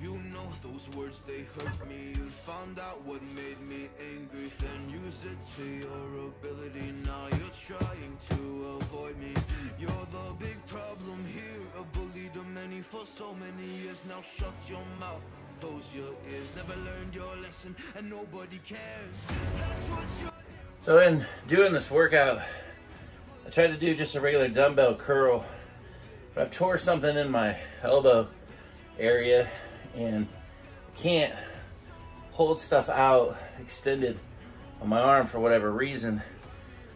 You know those words, they hurt me. You found out what made me angry, then use it to your ability. Now you're trying to avoid me. You're the big problem here, a bully to many for so many years. Now shut your mouth, close your ears. Never learned your lesson and nobody cares. That's what you're... So in doing this workout, I tried to do just a regular dumbbell curl, but I've tore something in my elbow area and I can't hold stuff out extended on my arm for whatever reason.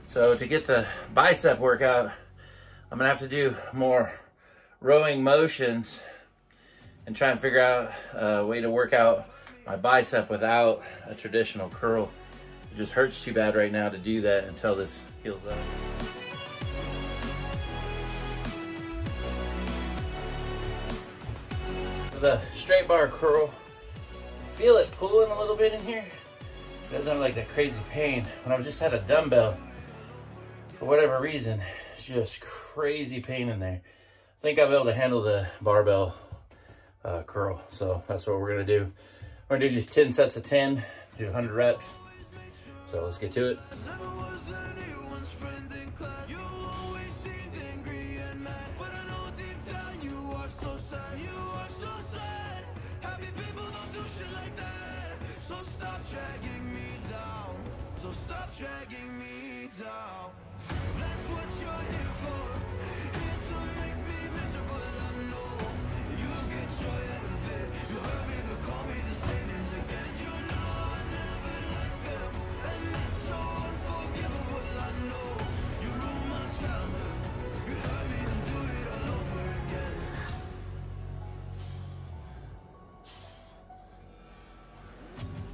So to get the bicep workout, I'm gonna have to do more rowing motions and try and figure out a way to work out my bicep without a traditional curl. It just hurts too bad right now to do that until this heals up. The straight bar curl, I feel it pulling a little bit in here. It doesn't have like that crazy pain. When I've just had a dumbbell, for whatever reason, it's just crazy pain in there. I think I'll be able to handle the barbell curl. So that's what we're gonna do. We're gonna do just 10 sets of 10, do 100 reps. So let's get to it. Stop dragging me down. That's what you're here for. It's to make me miserable, I know. You get joy out of it. You heard me to call me the same names again. You know I never liked them, and that's so unforgivable, I know. You ruined my childhood. You heard me to do it all over again.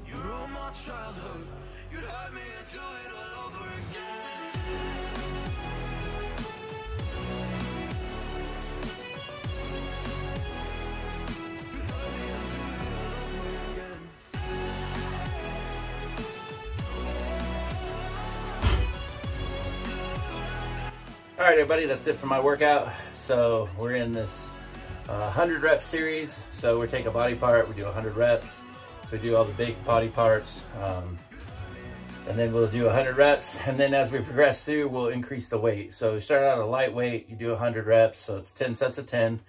You ruined my childhood. You'd have me enjoy it all over again. You'd have me enjoy it all over again. All right, everybody, that's it for my workout. So we're in this 100 rep series. So we take a body part, we do 100 reps. So we do all the big body parts. And then we'll do 100 reps. And then as we progress through, we'll increase the weight. So you start out a light weight, you do 100 reps. So it's 10 sets of 10.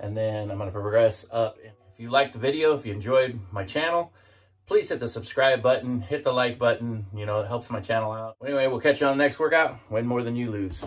And then I'm gonna progress up. If you liked the video, if you enjoyed my channel, please hit the subscribe button, hit the like button. You know, it helps my channel out. Anyway, we'll catch you on the next workout. Win more than you lose.